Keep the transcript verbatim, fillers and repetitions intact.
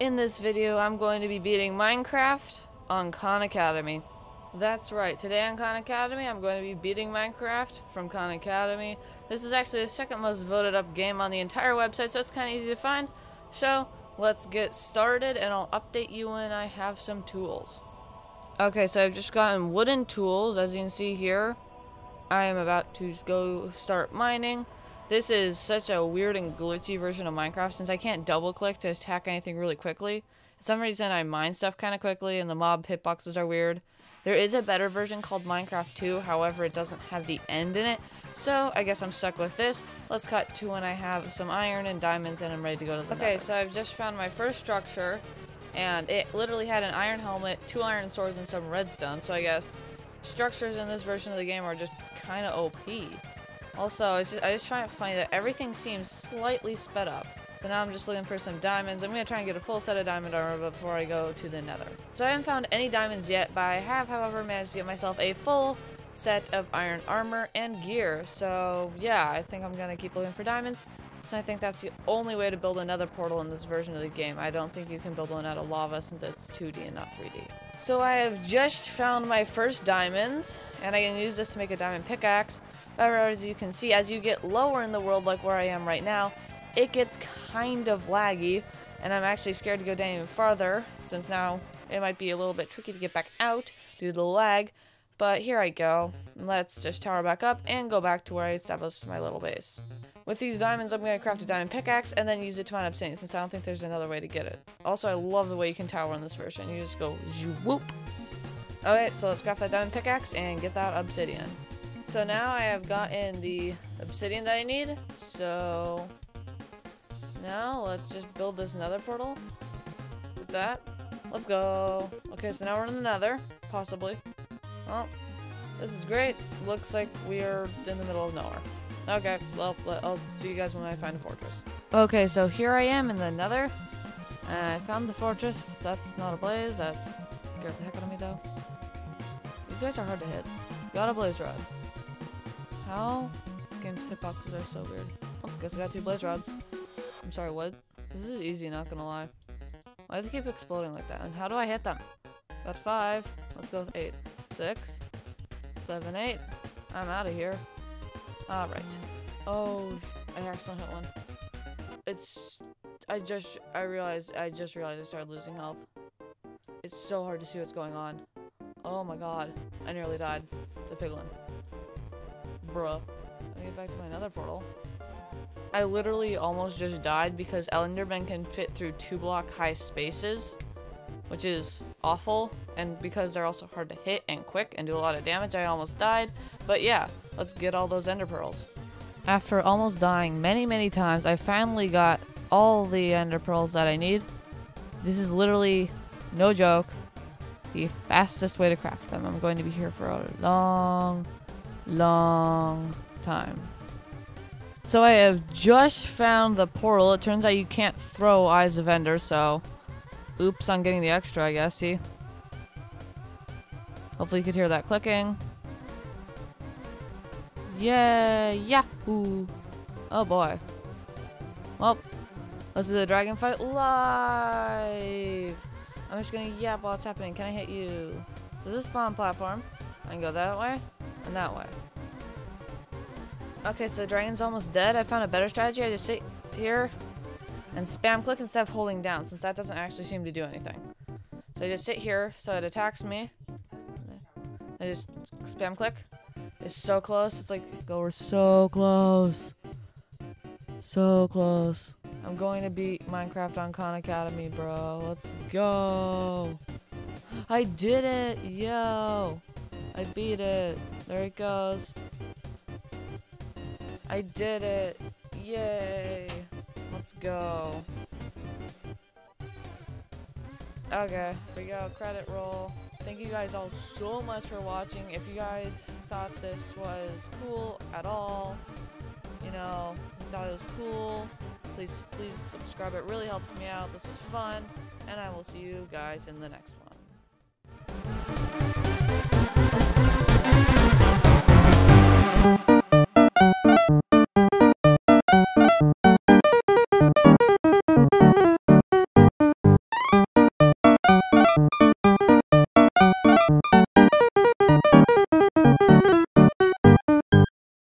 In this video, I'm going to be beating Minecraft on Khan Academy. That's right, today on Khan Academy, I'm going to be beating Minecraft from Khan Academy. This is actually the second most voted up game on the entire website, so it's kind of easy to find. So, let's get started, and I'll update you when I have some tools. Okay, so I've just gotten wooden tools, as you can see here. I am about to go start mining. This is such a weird and glitchy version of Minecraft since I can't double click to attack anything really quickly. For some reason I mine stuff kind of quickly and the mob hitboxes are weird. There is a better version called Minecraft two, however it doesn't have the end in it. So I guess I'm stuck with this. Let's cut to when I have some iron and diamonds and I'm ready to go to the Okay, nether. So I've just found my first structure and it literally had an iron helmet, two iron swords, and some redstone. So I guess structures in this version of the game are just kind of O P. Also, I just, I just find it funny that everything seems slightly sped up. So now I'm just looking for some diamonds. I'm going to try and get a full set of diamond armor before I go to the nether. So I haven't found any diamonds yet, but I have, however, managed to get myself a full set of iron armor and gear. So yeah, I think I'm going to keep looking for diamonds. So I think that's the only way to build another portal in this version of the game. I don't think you can build one out of lava since it's two D and not three D. So I have just found my first diamonds, and I can use this to make a diamond pickaxe. But as you can see, as you get lower in the world, like where I am right now, it gets kind of laggy, and I'm actually scared to go down even farther, since now it might be a little bit tricky to get back out due to the lag. But here I go. Let's just tower back up and go back to where I established my little base. With these diamonds, I'm going to craft a diamond pickaxe and then use it to mine obsidian since I don't think there's another way to get it. Also, I love the way you can tower in this version. You just go whoop. Okay, so let's craft that diamond pickaxe and get that obsidian. So now I have gotten the obsidian that I need. So now let's just build this nether portal with that. Let's go. Okay, so now we're in the nether, possibly. Well, this is great. Looks like we're in the middle of nowhere. Okay, well, I'll see you guys when I find a fortress. Okay, so here I am in the nether. Uh, I found the fortress. That's not a blaze. That's scared the heck out of me, though. These guys are hard to hit. Got a blaze rod. How? This game's hitboxes are so weird. Oh, guess I got two blaze rods. I'm sorry, what? This is easy, not gonna lie. Why do they keep exploding like that? And how do I hit them? Got five. Let's go with eight. Six, seven, eight. I'm out of here. All right. Oh, I accidentally hit one. It's. I just. I realized. I just realized I started losing health. It's so hard to see what's going on. Oh my god! I nearly died. It's a piglin. Bruh. I get back to my nether portal. I literally almost just died because Endermen can fit through two block high spaces, which is awful, and because they're also hard to hit and quick and do a lot of damage, I almost died. But yeah, let's get all those ender pearls. After almost dying many, many times, I finally got all the ender pearls that I need. This is literally, no joke, the fastest way to craft them. I'm going to be here for a long, long time. So I have just found the portal. It turns out you can't throw eyes of ender, so oops, I'm getting the extra, I guess. See? Hopefully you could hear that clicking. Yeah, yahoo! Oh boy. Well, let's do the dragon fight live! I'm just gonna yap while it's happening. Can I hit you? So this spawn platform, I can go that way and that way. Okay, so the dragon's almost dead. I found a better strategy. I just sit here and spam click instead of holding down, since that doesn't actually seem to do anything. So I just sit here, so it attacks me. I just spam click. It's so close. It's like, let's go, we're so close. So close. I'm going to beat Minecraft on Khan Academy, bro. Let's go. I did it, yo. I beat it. There it goes. I did it. Yay. Let's go. Okay, here we go, credit roll. Thank you guys all so much for watching. If you guys thought this was cool at all, you know, thought it was cool, please, please subscribe. It really helps me out. This was fun, and I will see you guys in the next one.